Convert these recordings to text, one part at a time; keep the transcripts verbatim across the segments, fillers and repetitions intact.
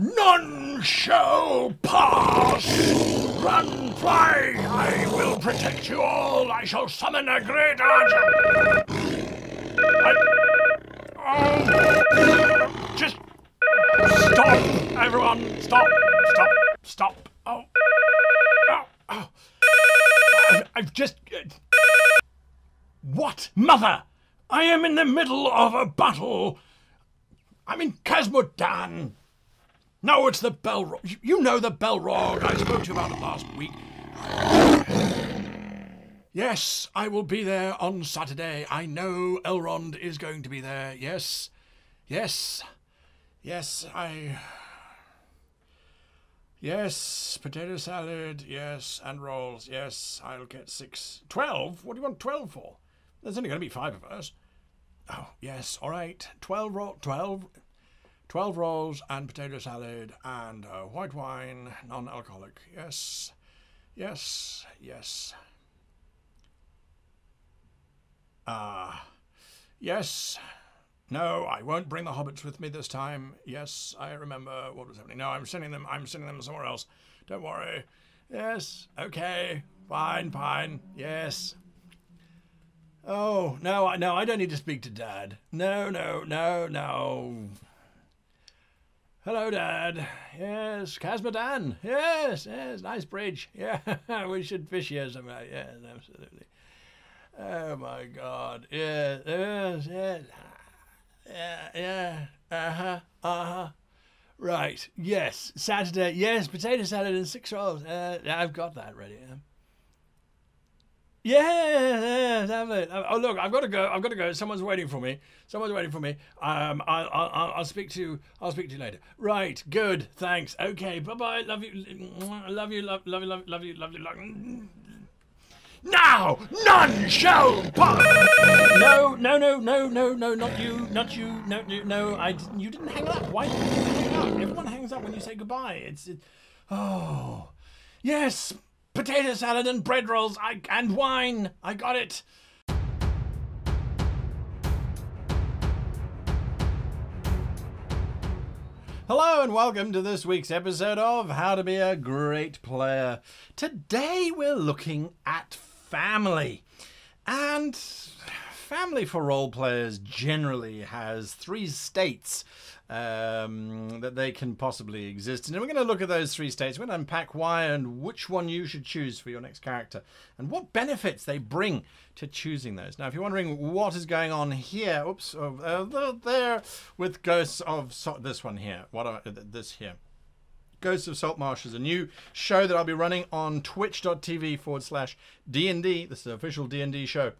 None shall pass! Run, fly! I will protect you all! I shall summon a great archer! I... Oh! Just... Stop! Everyone, stop! Stop! Stop! Oh! Oh! Oh. I've, I've just... What? Mother! I am in the middle of a battle! I'm in Kazmudan! No, it's the Belrog. You know the Belrog I spoke to you about last week. Yes, I will be there on Saturday. I know Elrond is going to be there. Yes, yes, yes, I... Yes, potato salad, yes, and rolls, yes, I'll get six. Twelve? What do you want twelve for? There's only going to be five of us. Oh, yes, all right. Twelve roll... Twelve... Twelve rolls and potato salad and uh, white wine, non-alcoholic. Yes, yes, yes. Ah, uh, yes. No, I won't bring the hobbits with me this time. Yes, I remember what was happening. No, I'm sending them. I'm sending them somewhere else. Don't worry. Yes. Okay. Fine. Fine. Yes. Oh no, no, I don't need to speak to Dad. No, no, no, no. Hello, Dad. Yes, Kazmudan. Yes, yes, nice bridge. Yeah, we should fish here somewhere. Yes, absolutely. Oh, my God. Yes, yes, yes. Yeah, yeah. Uh-huh, uh-huh. Right, yes. Saturday, yes, potato salad and six rolls. Uh, I've got that ready. Yes, yes, have it. Oh, look, I've got to go. I've got to go. Someone's waiting for me. Someone's waiting for me. Um, I'll, I'll, I'll speak to you. I'll speak to you later. Right. Good. Thanks. Okay. Bye bye. Love you. Love you. Love, love you. Love, love you. Love you. Love you. Now, none shall pass. No, no, no, no, no, no, not you, not you, no, no, no. I didn't. You didn't hang up. Why didn't you hang up? Everyone hangs up when you say goodbye. It's. It, oh, yes. Potato salad and bread rolls I, and wine. I got it. Hello and welcome to this week's episode of How to Be a Great Player. Today we're looking at family. And family for role players generally has three states. Um, that they can possibly exist. And we're going to look at those three states. We're going to unpack why and which one you should choose for your next character and what benefits they bring to choosing those. Now, if you're wondering what is going on here, oops, uh, there with Ghosts of Salt, this one here, what are, this here. Ghosts of Saltmarsh is a new show that I'll be running on twitch.tv forward slash D&D. This is the official D and D show,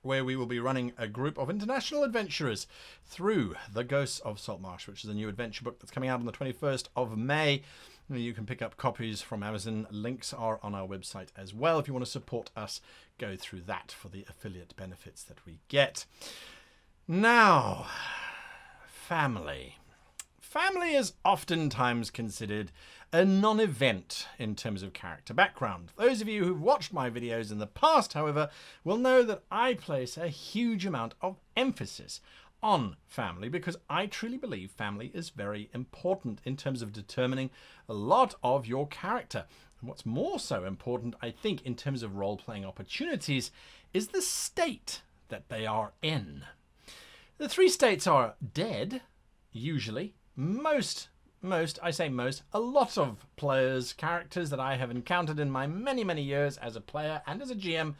where we will be running a group of international adventurers through the Ghosts of Saltmarsh, which is a new adventure book that's coming out on the twenty-first of May. You can pick up copies from Amazon. Links are on our website as well. If you want to support us, go through that for the affiliate benefits that we get. Now, family. Family is oftentimes considered a non-event in terms of character background. Those of you who've watched my videos in the past, however, will know that I place a huge amount of emphasis on family because I truly believe family is very important in terms of determining a lot of your character. And what's more so important, I think, in terms of role-playing opportunities is the state that they are in. The three states are dead, usually. Most, most, I say most, a lot of players, characters that I have encountered in my many, many years as a player and as a G M,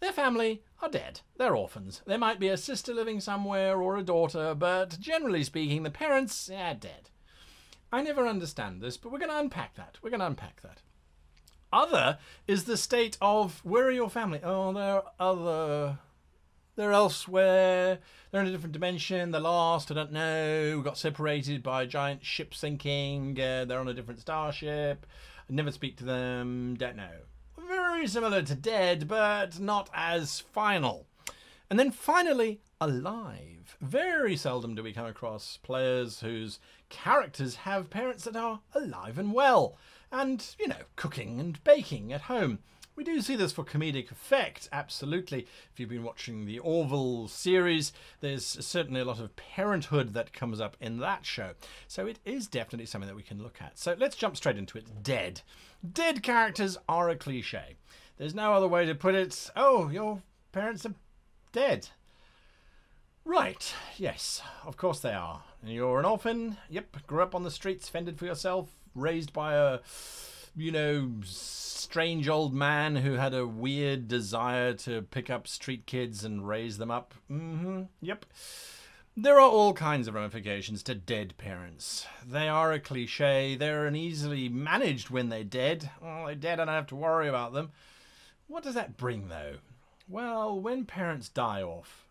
their family are dead. They're orphans. There might be a sister living somewhere or a daughter, but generally speaking, the parents are dead. I never understand this, but we're going to unpack that. We're going to unpack that. Other is the state of, where are your family? Oh, they're other... They're elsewhere, they're in a different dimension, they're lost, I don't know, we got separated by a giant ship sinking, uh, they're on a different starship, I never speak to them, don't know. Very similar to dead, but not as final. And then finally, alive. Very seldom do we come across players whose characters have parents that are alive and well, and, you know, cooking and baking at home. We do see this for comedic effect, absolutely. If you've been watching the Orville series, there's certainly a lot of parenthood that comes up in that show. So it is definitely something that we can look at. So let's jump straight into it. Dead. Dead characters are a cliche. There's no other way to put it. Oh, your parents are dead. Right, yes, of course they are. You're an orphan, yep, grew up on the streets, fended for yourself, raised by a, you know, strange old man who had a weird desire to pick up street kids and raise them up. Mm-hmm, yep. There are all kinds of ramifications to dead parents. They are a cliche, they're uneasily managed when they're dead. Well, they're dead, I don't have to worry about them. What does that bring, though? Well, when parents die off,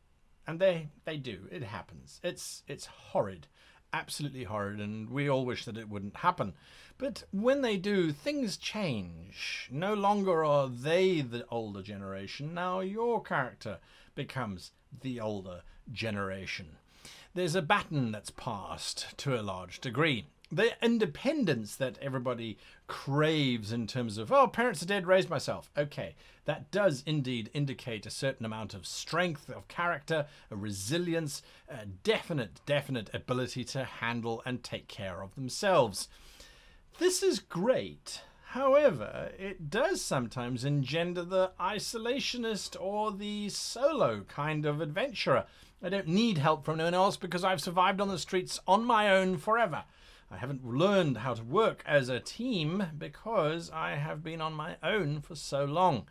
and they they do, it happens, it's it's horrid, absolutely horrid, and we all wish that it wouldn't happen, but when they do, things change. No longer are they the older generation, now your character becomes the older generation. There's a baton that's passed to a large degree. The independence that everybody craves in terms of, oh, parents are dead, raised myself. Okay, that does indeed indicate a certain amount of strength of character, a resilience, a definite, definite ability to handle and take care of themselves. This is great. However, it does sometimes engender the isolationist or the solo kind of adventurer. I don't need help from anyone else because I've survived on the streets on my own forever. I haven't learned how to work as a team because I have been on my own for so long.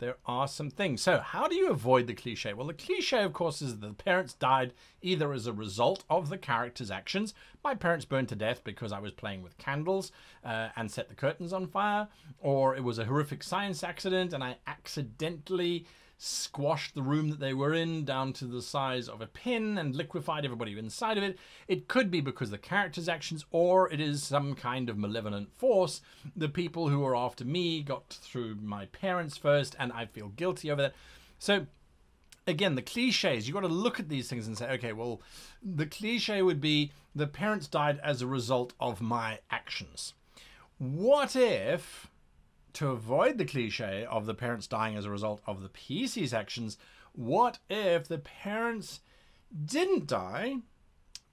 There are some things. So how do you avoid the cliche? Well, the cliche, of course, is that the parents died either as a result of the character's actions. My parents burned to death because I was playing with candles uh, and set the curtains on fire, or it was a horrific science accident and I accidentally squashed the room that they were in down to the size of a pin and liquefied everybody inside of it. It could be because of the character's actions, or it is some kind of malevolent force. The people who were after me got through my parents first, and I feel guilty over that. So again, the cliches, you've got to look at these things and say, okay, well, the cliche would be the parents died as a result of my actions. What if, to avoid the cliche of the parents dying as a result of the P C's actions, what if the parents didn't die?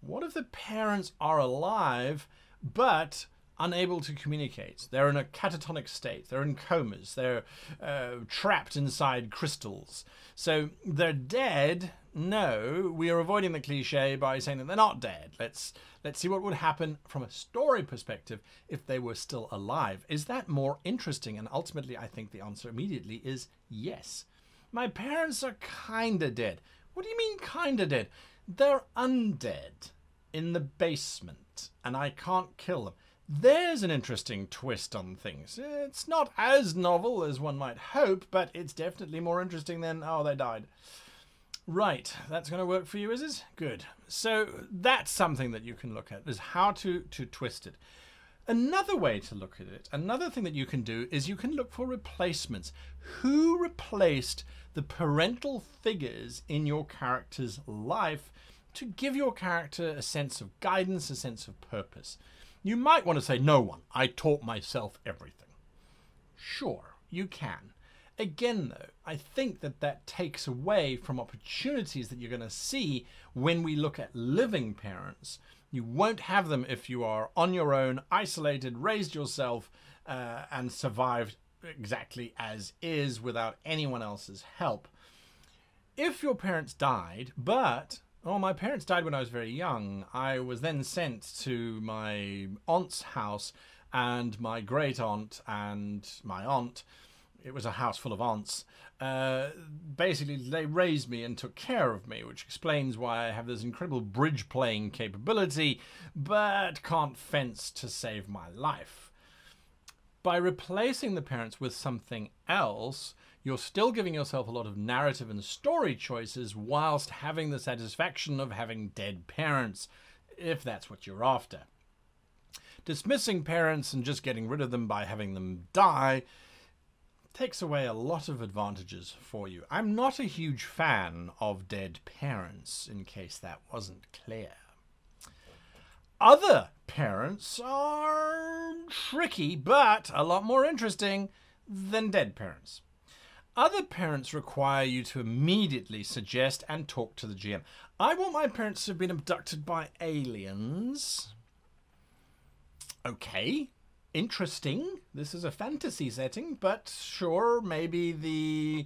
What if the parents are alive but unable to communicate? They're in a catatonic state. They're in comas. They're uh, trapped inside crystals. So they're dead. No, we are avoiding the cliche by saying that they're not dead. Let's let's see what would happen from a story perspective if they were still alive. Is that more interesting? And ultimately, I think the answer immediately is yes. My parents are kinda dead. What do you mean kinda dead? They're undead in the basement and I can't kill them. There's an interesting twist on things. It's not as novel as one might hope, but it's definitely more interesting than, oh, they died. Right, that's going to work for you, is it? Good. So that's something that you can look at, is how to, to twist it. Another way to look at it, another thing that you can do, is you can look for replacements. Who replaced the parental figures in your character's life to give your character a sense of guidance, a sense of purpose? You might want to say, no one. I taught myself everything. Sure, you can. Again, though, I think that that takes away from opportunities that you're going to see when we look at living parents. You won't have them if you are on your own, isolated, raised yourself, uh, and survived exactly as is without anyone else's help. If your parents died, but, oh, my parents died when I was very young. I was then sent to my aunt's house and my great aunt and my aunt. It was a house full of aunts. Uh, basically, they raised me and took care of me, which explains why I have this incredible bridge-playing capability, but can't fence to save my life. By replacing the parents with something else, you're still giving yourself a lot of narrative and story choices whilst having the satisfaction of having dead parents, if that's what you're after. Dismissing parents and just getting rid of them by having them die takes away a lot of advantages for you. I'm not a huge fan of dead parents, in case that wasn't clear. Other parents are tricky, but a lot more interesting. than dead parents. Other parents require you to immediately suggest and talk to the G M. I want my parents to have been abducted by aliens. Okay. Interesting. This is a fantasy setting, but sure, maybe the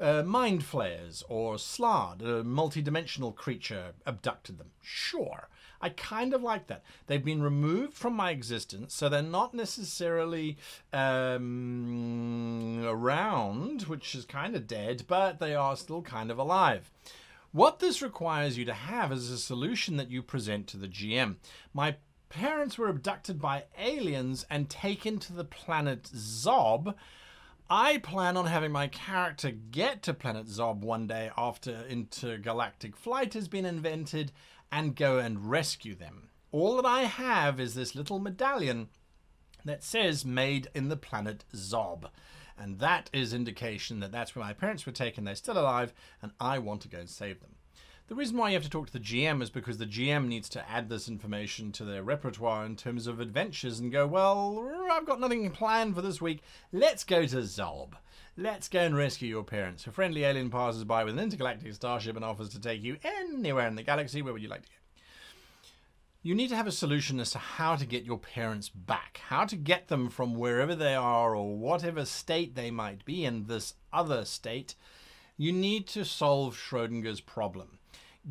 uh, Mind Flayers or Slaad, a multi-dimensional creature, abducted them. Sure. I kind of like that. They've been removed from my existence, so they're not necessarily um, around, which is kind of dead, but they are still kind of alive. What this requires you to have is a solution that you present to the G M. My parents were abducted by aliens and taken to the planet Zob. I plan on having my character get to planet Zob one day after intergalactic flight has been invented and go and rescue them. All that I have is this little medallion that says made in the planet Zob. And that is indication that that's where my parents were taken. They're still alive and I want to go and save them. The reason why you have to talk to the G M is because the G M needs to add this information to their repertoire in terms of adventures and go, well, I've got nothing planned for this week. Let's go to Zorb. Let's go and rescue your parents. A friendly alien passes by with an intergalactic starship and offers to take you anywhere in the galaxy. Where would you like to go? You need to have a solution as to how to get your parents back, how to get them from wherever they are or whatever state they might be in this other state. You need to solve Schrodinger's problem.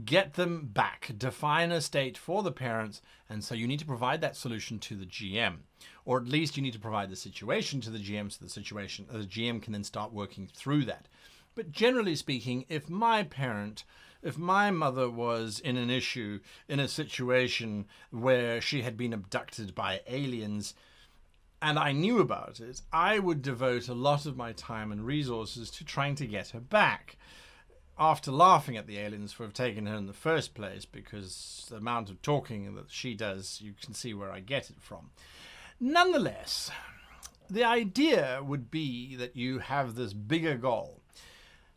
Get them back, define a state for the parents, and so you need to provide that solution to the G M, or at least you need to provide the situation to the G M so the situation the G M can then start working through that. But generally speaking, if my parent, if my mother was in an issue, in a situation where she had been abducted by aliens, and I knew about it, I would devote a lot of my time and resources to trying to get her back. After laughing at the aliens for have taken her in the first place, because the amount of talking that she does, you can see where I get it from. Nonetheless, the idea would be that you have this bigger goal.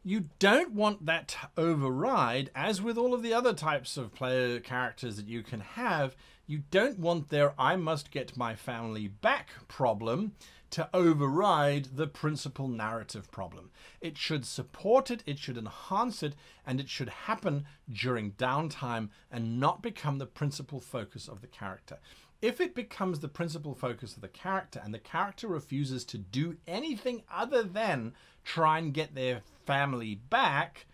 You don't want that to override, as with all of the other types of player characters that you can have, you don't want their I must get my family back problem to override the principal narrative problem. It should support it, it should enhance it, and it should happen during downtime and not become the principal focus of the character. If it becomes the principal focus of the character and the character refuses to do anything other than try and get their family back,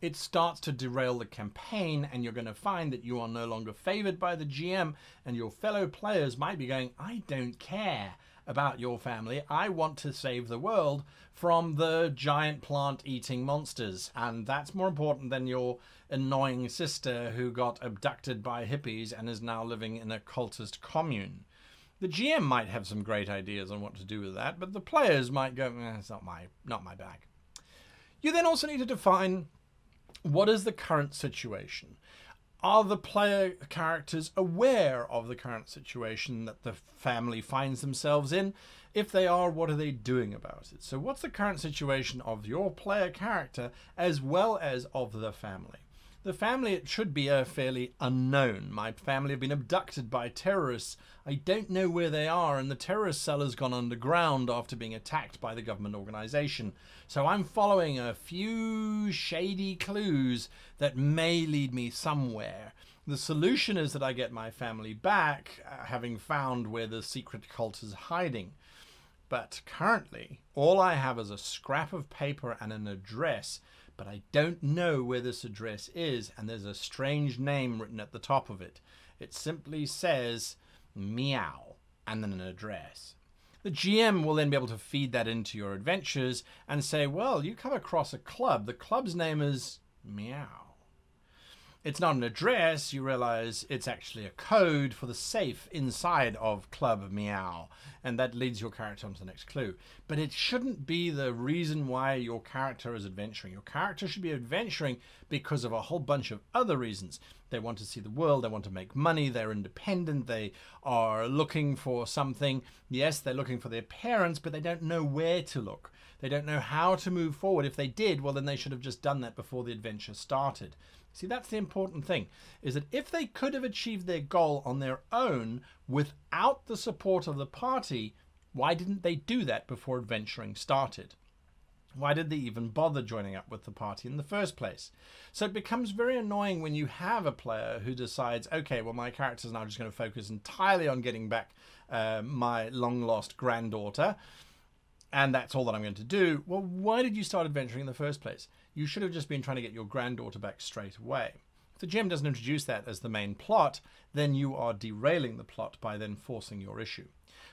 it starts to derail the campaign, and you're going to find that you are no longer favored by the G M, and your fellow players might be going, I don't care about your family. I want to save the world from the giant plant-eating monsters. And that's more important than your annoying sister who got abducted by hippies and is now living in a cultist commune. The G M might have some great ideas on what to do with that, but the players might go, eh, it's not my, not my bag. You then also need to define what is the current situation. Are the player characters aware of the current situation that the family finds themselves in? If they are, what are they doing about it? So what's the current situation of your player character as well as of the family? The family, it should be a fairly unknown. My family have been abducted by terrorists. I don't know where they are, and the terrorist cell has gone underground after being attacked by the government organization. So I'm following a few shady clues that may lead me somewhere. The solution is that I get my family back, uh, having found where the secret cult is hiding. But currently, all I have is a scrap of paper and an address, but I don't know where this address is, and there's a strange name written at the top of it. It simply says meow and then an address. The G M will then be able to feed that into your adventures and say, well, you come across a club. The club's name is meow. It's not an address, you realize it's actually a code for the safe inside of Club Meow, and that leads your character onto the next clue. But it shouldn't be the reason why your character is adventuring. Your character should be adventuring because of a whole bunch of other reasons. They want to see the world, they want to make money, they're independent, they are looking for something. Yes, they're looking for their parents, but they don't know where to look. They don't know how to move forward. If they did, well, then they should have just done that before the adventure started. See, that's the important thing, is that if they could have achieved their goal on their own without the support of the party, Why didn't they do that before adventuring started? Why did they even bother joining up with the party in the first place? So it becomes very annoying when you have a player who decides, okay, well, my character's now just going to focus entirely on getting back uh, my long-lost granddaughter, and that's all that I'm going to do. Well, why did you start adventuring in the first place? You should have just been trying to get your granddaughter back straight away. If the G M doesn't introduce that as the main plot, then you are derailing the plot by then forcing your issue.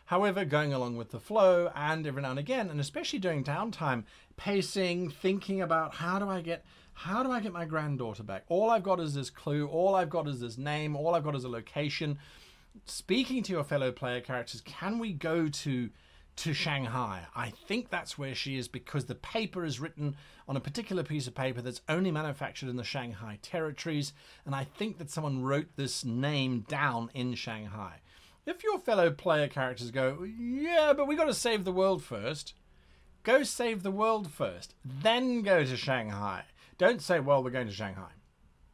However, going along with the flow and every now and again, and especially during downtime, pacing, thinking about how do I get, how do I get my granddaughter back? All I've got is this clue. All I've got is this name. All I've got is a location. Speaking to your fellow player characters, can we go to, to Shanghai? I think that's where she is because the paper is written on a particular piece of paper that's only manufactured in the Shanghai territories. And I think that someone wrote this name down in Shanghai. If your fellow player characters go, yeah, but we got to save the world first, go save the world first, then go to Shanghai. Don't say, well, we're going to Shanghai,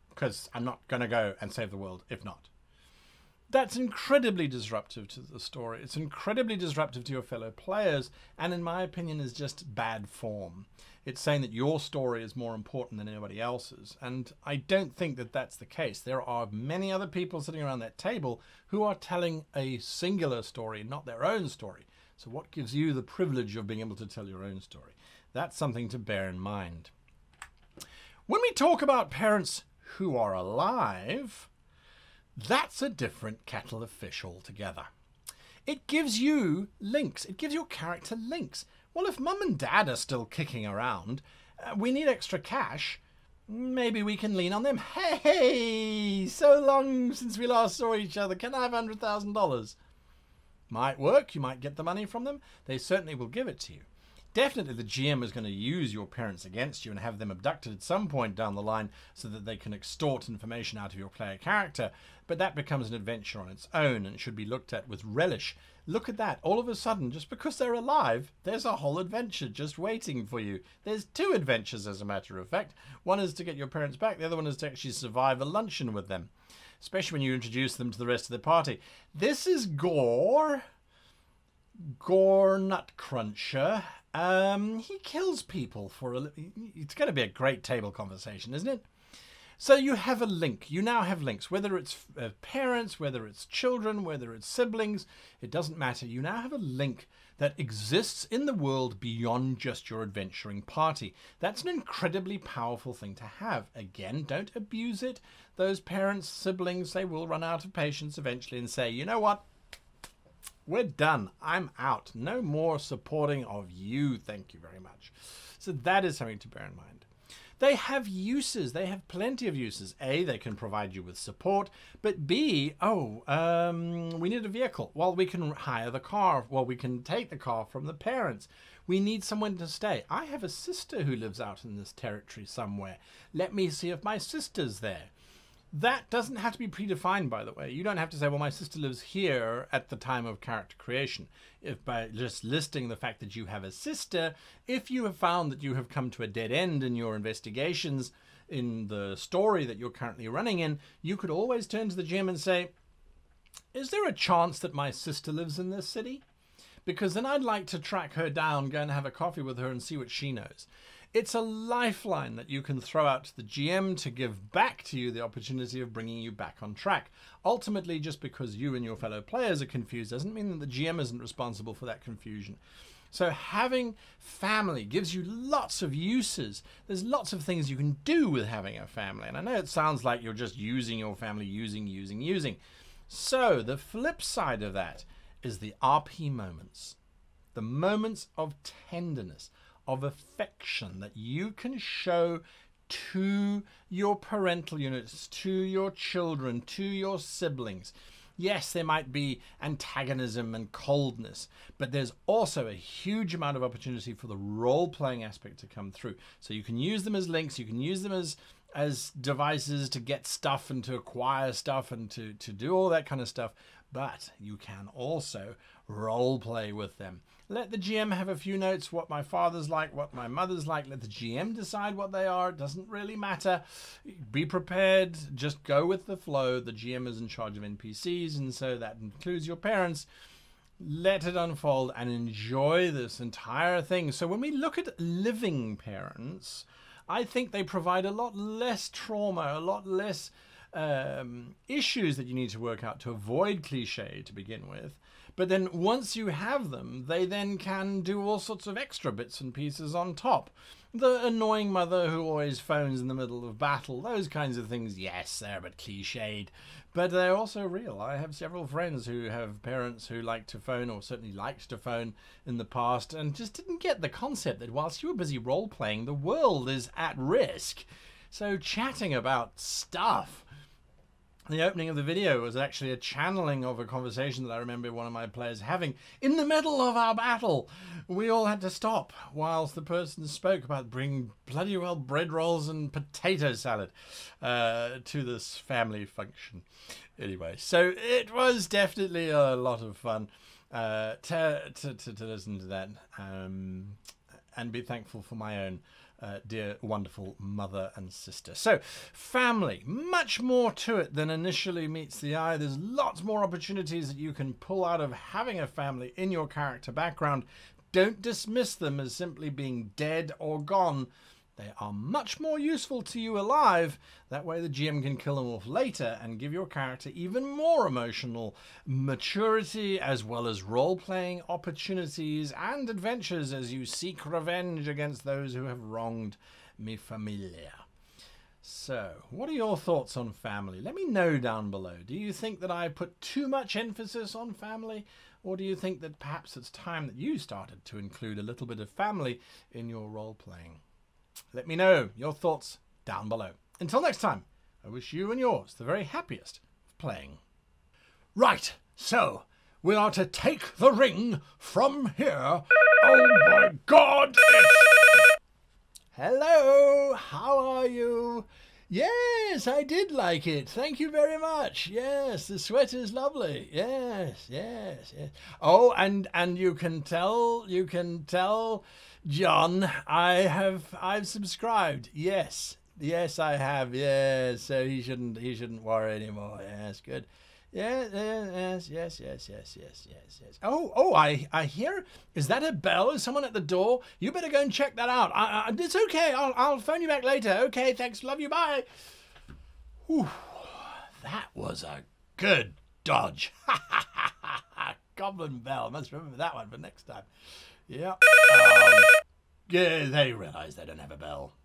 because I'm not going to go and save the world if not. That's incredibly disruptive to the story. It's incredibly disruptive to your fellow players, and in my opinion, is just bad form. It's saying that your story is more important than anybody else's, and I don't think that that's the case. There are many other people sitting around that table who are telling a singular story, not their own story. So what gives you the privilege of being able to tell your own story? That's something to bear in mind. When we talk about parents who are alive, that's a different kettle of fish altogether. It gives you links. It gives your character links. Well, if mum and dad are still kicking around, uh, we need extra cash, maybe we can lean on them. Hey, so long since we last saw each other. Can I have one hundred thousand dollars? Might work. You might get the money from them. They certainly will give it to you. Definitely the G M is going to use your parents against you and have them abducted at some point down the line so that they can extort information out of your player character. But that becomes an adventure on its own and should be looked at with relish. Look at that. All of a sudden, just because they're alive, there's a whole adventure just waiting for you. There's two adventures, as a matter of fact. One is to get your parents back. The other one is to actually survive a luncheon with them, especially when you introduce them to the rest of the party. This is Gore. Gore Nutcruncher. Um, he kills people for a living. It's going to be a great table conversation, isn't it? So you have a link. You now have links, whether it's uh, parents, whether it's children, whether it's siblings, it doesn't matter. You now have a link that exists in the world beyond just your adventuring party. That's an incredibly powerful thing to have. Again, don't abuse it. Those parents, siblings, they will run out of patience eventually and say, you know what? We're done. I'm out. No more supporting of you. Thank you very much. So that is something to bear in mind. They have uses. They have plenty of uses. A, they can provide you with support. But B, oh, um, we need a vehicle. Well, we can hire the car. Well, we can take the car from the parents. We need someone to stay. I have a sister who lives out in this territory somewhere. Let me see if my sister's there. That doesn't have to be predefined, by the way. You don't have to say, well, my sister lives here at the time of character creation. If by just listing the fact that you have a sister, if you have found that you have come to a dead end in your investigations in the story that you're currently running in, you could always turn to the G M and say, is there a chance that my sister lives in this city? Because then I'd like to track her down, go and have a coffee with her and see what she knows. It's a lifeline that you can throw out to the G M to give back to you the opportunity of bringing you back on track. Ultimately, just because you and your fellow players are confused doesn't mean that the G M isn't responsible for that confusion. So having family gives you lots of uses. There's lots of things you can do with having a family. And I know it sounds like you're just using your family, using, using, using. So the flip side of that is the R P moments, the moments of tenderness, of affection that you can show to your parental units, to your children, to your siblings. Yes, there might be antagonism and coldness, but there's also a huge amount of opportunity for the role-playing aspect to come through. So you can use them as links, you can use them as as devices to get stuff and to acquire stuff and to, to do all that kind of stuff, but you can also role play with them. Let the G M have a few notes, what my father's like, what my mother's like. Let the G M decide what they are. It doesn't really matter. Be prepared. Just go with the flow. The G M is in charge of N P Cs, and so that includes your parents. let it unfold and enjoy this entire thing. So when we look at living parents, I think they provide a lot less trauma, a lot less um, issues that you need to work out to avoid cliche to begin with. But then once you have them, they then can do all sorts of extra bits and pieces on top. The annoying mother who always phones in the middle of battle, those kinds of things, yes, they're a bit cliched, but they're also real. I have several friends who have parents who like to phone, or certainly liked to phone in the past, and just didn't get the concept that whilst you were busy role-playing, the world is at risk. So chatting about stuff. The opening of the video was actually a channeling of a conversation that I remember one of my players having in the middle of our battle. We all had to stop whilst the person spoke about bringing bloody well bread rolls and potato salad uh, to this family function. Anyway, so it was definitely a lot of fun uh, to, to, to listen to that um, and be thankful for my own Uh, dear wonderful mother and sister. So family, much more to it than initially meets the eye. There's lots more opportunities that you can pull out of having a family in your character background. Don't dismiss them as simply being dead or gone. They are much more useful to you alive. That way the G M can kill them off later and give your character even more emotional maturity, as well as role-playing opportunities and adventures as you seek revenge against those who have wronged mi familia. So, what are your thoughts on family? Let me know down below. Do you think that I put too much emphasis on family? Or do you think that perhaps it's time that you started to include a little bit of family in your role-playing? Let me know your thoughts down below. Until next time, I wish you and yours the very happiest of playing. Right, so we are to take the ring from here. Oh my God! It's... Hello, how are you? Yes, I did like it. Thank you very much. Yes, the sweater's lovely. Yes, yes, yes. Oh, and and you can tell, you can tell, John, I have, I've subscribed. Yes, yes, I have. Yes, so he shouldn't, he shouldn't worry anymore. Yes, good. Yes, yes, yes, yes, yes, yes, yes, yes. Oh, oh, I, I hear. Is that a bell? Is someone at the door? You better go and check that out. I, I, it's okay. I'll, I'll phone you back later. Okay, thanks. Love you. Bye. Whew, that was a good dodge. Goblin bell. Must remember that one for next time. Yeah. Um, yeah. They realise they don't have a bell.